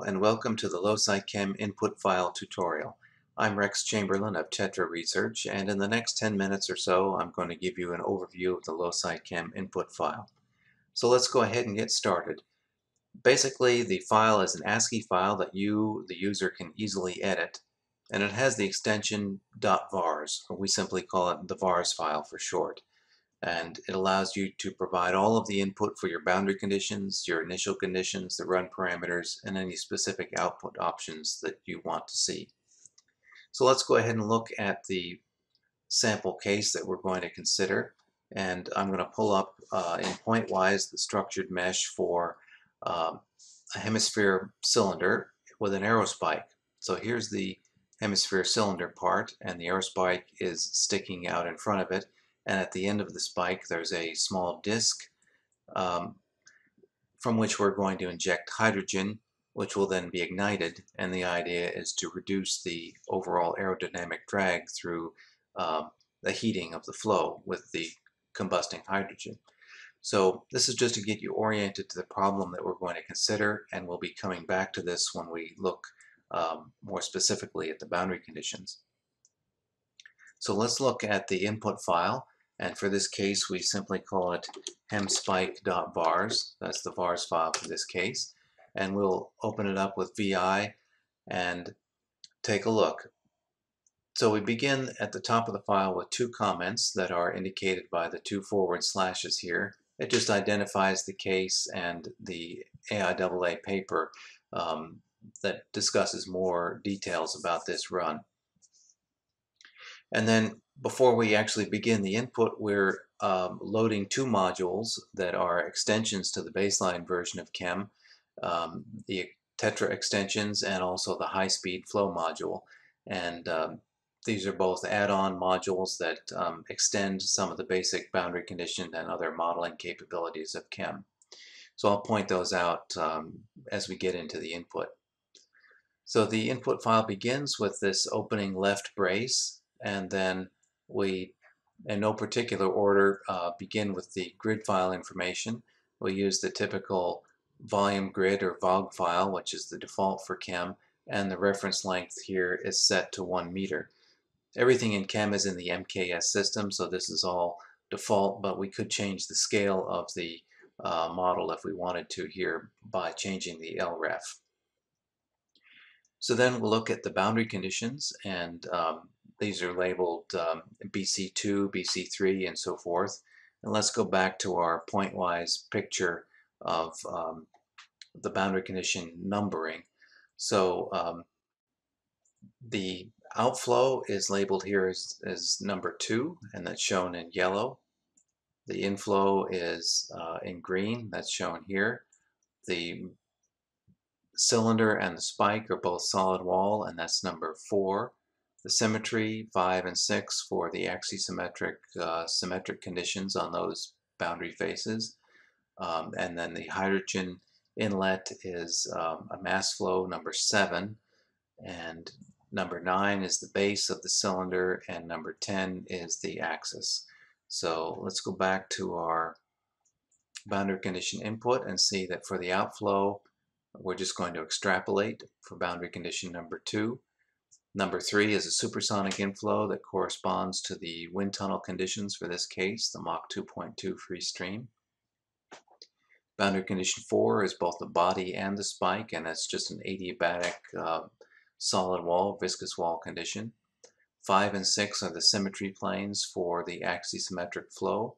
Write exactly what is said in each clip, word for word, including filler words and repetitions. Hello and welcome to the Loci/CHEM input file tutorial. I'm Rex Chamberlain of Tetra Research, and in the next ten minutes or so I'm going to give you an overview of the Loci/CHEM input file. So let's go ahead and get started. Basically, the file is an ASCII file that you, the user, can easily edit, and it has the extension .vars, or we simply call it the vars file for short. And it allows you to provide all of the input for your boundary conditions, your initial conditions, the run parameters, and any specific output options that you want to see. So let's go ahead and look at the sample case that we're going to consider. And I'm going to pull up uh, in point-wise the structured mesh for uh, a hemisphere cylinder with an aerospike. So here's the hemisphere cylinder part, and the aerospike is sticking out in front of it. And at the end of the spike there's a small disc um, from which we're going to inject hydrogen, which will then be ignited, and the idea is to reduce the overall aerodynamic drag through uh, the heating of the flow with the combusting hydrogen. So this is just to get you oriented to the problem that we're going to consider, and we'll be coming back to this when we look um, more specifically at the boundary conditions. So let's look at the input file. And for this case, we simply call it hemspike.vars. That's the vars file for this case. And we'll open it up with V I and take a look. So we begin at the top of the file with two comments that are indicated by the two forward slashes here. It just identifies the case and the A I A A paper um, that discusses more details about this run. And then before we actually begin the input, we're um, loading two modules that are extensions to the baseline version of Chem, um, the Tetra extensions and also the high-speed flow module. And um, these are both add-on modules that um, extend some of the basic boundary condition and other modeling capabilities of Chem. So I'll point those out um, as we get into the input. So the input file begins with this opening left brace. And then we, in no particular order, uh, begin with the grid file information. We use the typical volume grid or V O G file, which is the default for Chem, and the reference length here is set to one meter. Everything in Chem is in the M K S system, so this is all default, but we could change the scale of the uh, model if we wanted to here by changing the L R E F. So then we'll look at the boundary conditions, and um, these are labeled um, B C two, B C three, and so forth. And let's go back to our point-wise picture of um, the boundary condition numbering. So um, the outflow is labeled here as, as number two, and that's shown in yellow. The inflow is uh, in green, that's shown here. The cylinder and the spike are both solid wall, and that's number four. The symmetry five and six for the axisymmetric uh, symmetric conditions on those boundary faces. Um, and then the hydrogen inlet is um, a mass flow number seven, and number nine is the base of the cylinder, and number ten is the axis. So let's go back to our boundary condition input and see that for the outflow we're just going to extrapolate for boundary condition number two. Number three is a supersonic inflow that corresponds to the wind tunnel conditions for this case, the Mach two point two free stream. Boundary condition four is both the body and the spike, and that's just an adiabatic uh, solid wall, viscous wall condition. Five and six are the symmetry planes for the axisymmetric flow.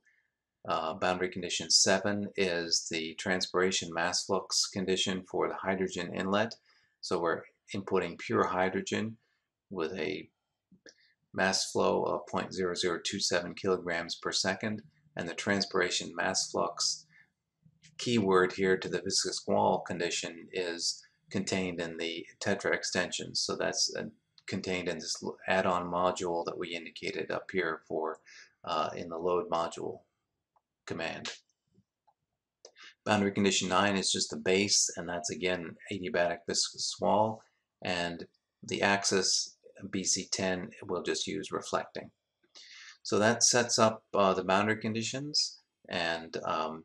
Uh, boundary condition seven is the transpiration mass flux condition for the hydrogen inlet. So we're inputting pure hydrogen with a mass flow of zero point zero zero two seven kilograms per second, and the transpiration mass flux, keyword here to the viscous wall condition, is contained in the Tetra extensions. So that's uh, contained in this add-on module that we indicated up here for uh, in the load module command. Boundary condition nine is just the base, and that's again adiabatic viscous wall, and the axis B C ten we'll just use reflecting. So that sets up uh, the boundary conditions, and um,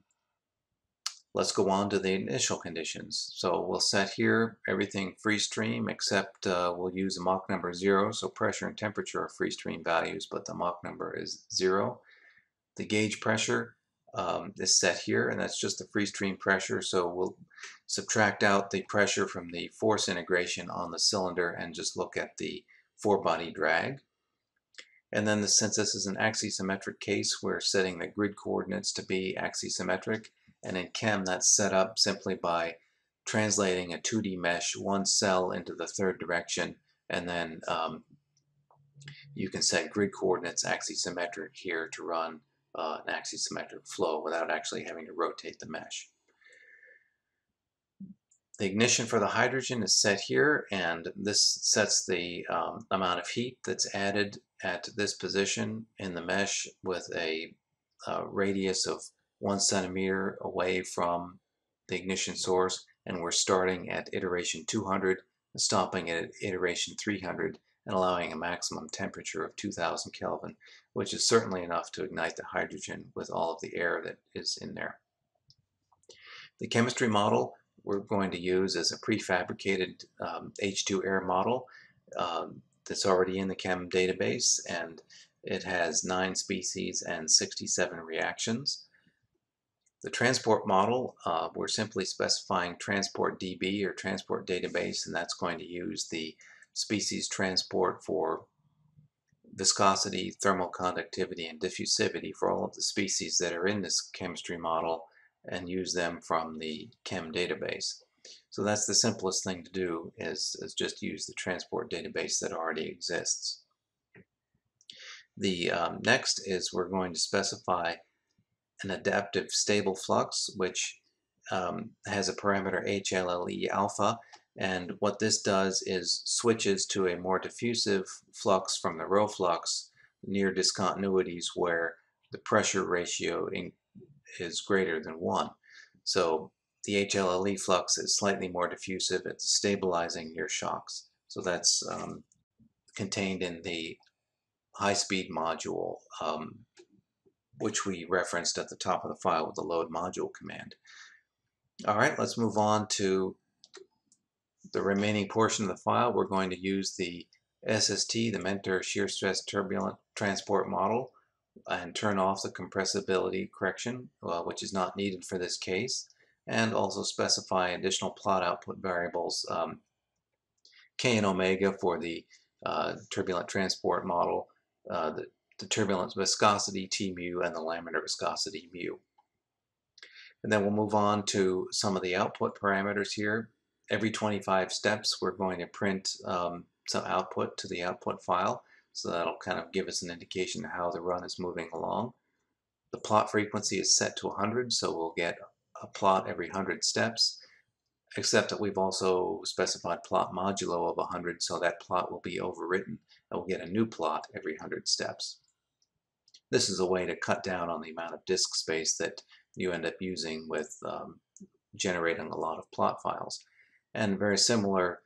Let's go on to the initial conditions. So we'll set here everything free stream, except uh, we'll use the Mach number zero, so pressure and temperature are free stream values, but the Mach number is zero. The gauge pressure um, is set here, and that's just the free stream pressure, so we'll subtract out the pressure from the force integration on the cylinder and just look at the forebody drag. And then the, since this is an axisymmetric case, we're setting the grid coordinates to be axisymmetric. And in chem, that's set up simply by translating a two D mesh, one cell, into the third direction. And then um, you can set grid coordinates axisymmetric here to run uh, an axisymmetric flow without actually having to rotate the mesh. The ignition for the hydrogen is set here, and this sets the um, amount of heat that's added at this position in the mesh with a uh, radius of one centimeter away from the ignition source, and we're starting at iteration two hundred and stopping at iteration three hundred and allowing a maximum temperature of two thousand Kelvin, which is certainly enough to ignite the hydrogen with all of the air that is in there. The chemistry model we're going to use is a prefabricated um, H two air model um, that's already in the chem database, and it has nine species and sixty-seven reactions. The transport model, uh, we're simply specifying transport D B or transport database, and that's going to use the species transport for viscosity, thermal conductivity, and diffusivity for all of the species that are in this chemistry model and use them from the chem database. So that's the simplest thing to do, is, is just use the transport database that already exists. The um, next is we're going to specify an adaptive stable flux, which um, has a parameter H L L E alpha, and what this does is switches to a more diffusive flux from the Roe flux near discontinuities where the pressure ratio in is greater than one. So the H L L E flux is slightly more diffusive. It's stabilizing near shocks. So that's um, contained in the high-speed module, um, which we referenced at the top of the file with the load module command. All right, let's move on to the remaining portion of the file. We're going to use the S S T, the Menter Shear Stress Turbulent Transport Model, and turn off the compressibility correction, uh, which is not needed for this case, and also specify additional plot output variables, um, K and omega for the uh, turbulent transport model, uh, the, the turbulence viscosity T mu, and the laminar viscosity mu. And then we'll move on to some of the output parameters here. Every twenty-five steps we're going to print um, some output to the output file. So that'll kind of give us an indication of how the run is moving along. The plot frequency is set to one hundred, so we'll get a plot every one hundred steps, except that we've also specified plot modulo of one hundred, so that plot will be overwritten, and we'll get a new plot every one hundred steps. This is a way to cut down on the amount of disk space that you end up using with um, generating a lot of plot files. And very similar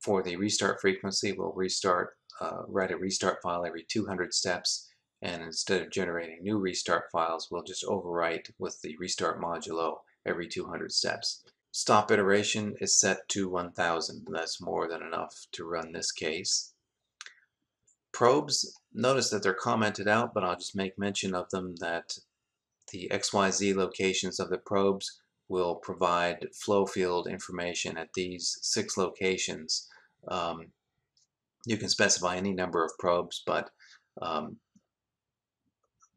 for the restart frequency, we'll restart Uh, write a restart file every two hundred steps, and instead of generating new restart files, we'll just overwrite with the restart modulo every two hundred steps. Stop iteration is set to one thousand, and that's more than enough to run this case. Probes, notice that they're commented out, but I'll just make mention of them, that the X Y Z locations of the probes will provide flow field information at these six locations. Um, You can specify any number of probes, but um,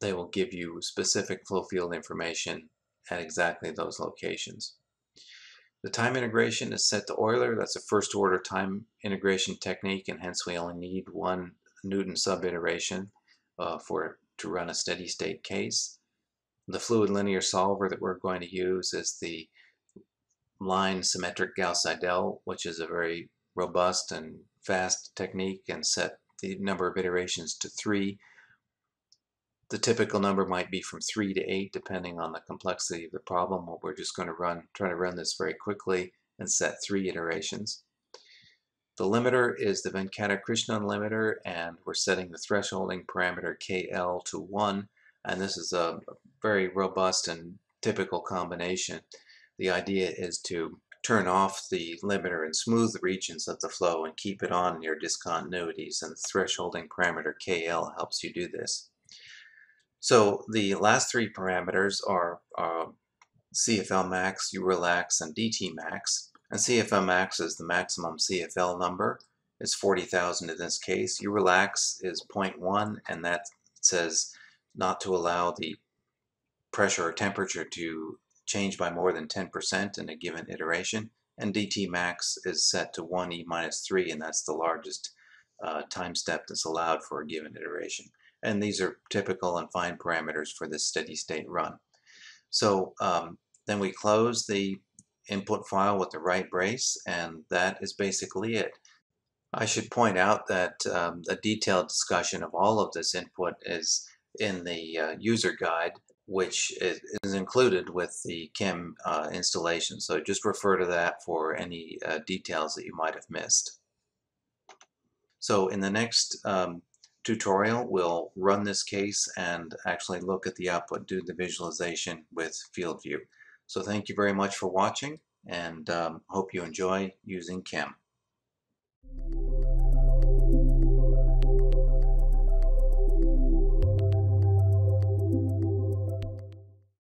they will give you specific flow field information at exactly those locations. The time integration is set to Euler. That's a first order time integration technique, and hence we only need one Newton sub-iteration uh, for to run a steady state case. The fluid linear solver that we're going to use is the line symmetric Gauss-Seidel, which is a very robust and fast technique, and set the number of iterations to three. The typical number might be from three to eight depending on the complexity of the problem. We're just going to run, try to run this very quickly and set three iterations. The limiter is the Venkatakrishnan limiter, and we're setting the thresholding parameter K L to one, and this is a very robust and typical combination. The idea is to turn off the limiter and smooth the regions of the flow and keep it on near discontinuities, and the thresholding parameter K L helps you do this. So the last three parameters are uh, C F L max, U relax, and D T max. And C F L max is the maximum C F L number. It's forty thousand in this case. U relax is zero point one, and that says not to allow the pressure or temperature to change by more than ten percent in a given iteration. And D T max is set to one E minus three, and that's the largest uh, time step that's allowed for a given iteration. And these are typical and fine parameters for this steady state run. So um, then we close the input file with the right brace, and that is basically it. I should point out that um, a detailed discussion of all of this input is in the uh, user guide, which is, is included with the CHEM uh, installation. So just refer to that for any uh, details that you might have missed. So in the next um, tutorial, we'll run this case and actually look at the output, do the visualization with FieldView. So thank you very much for watching, and um, hope you enjoy using CHEM.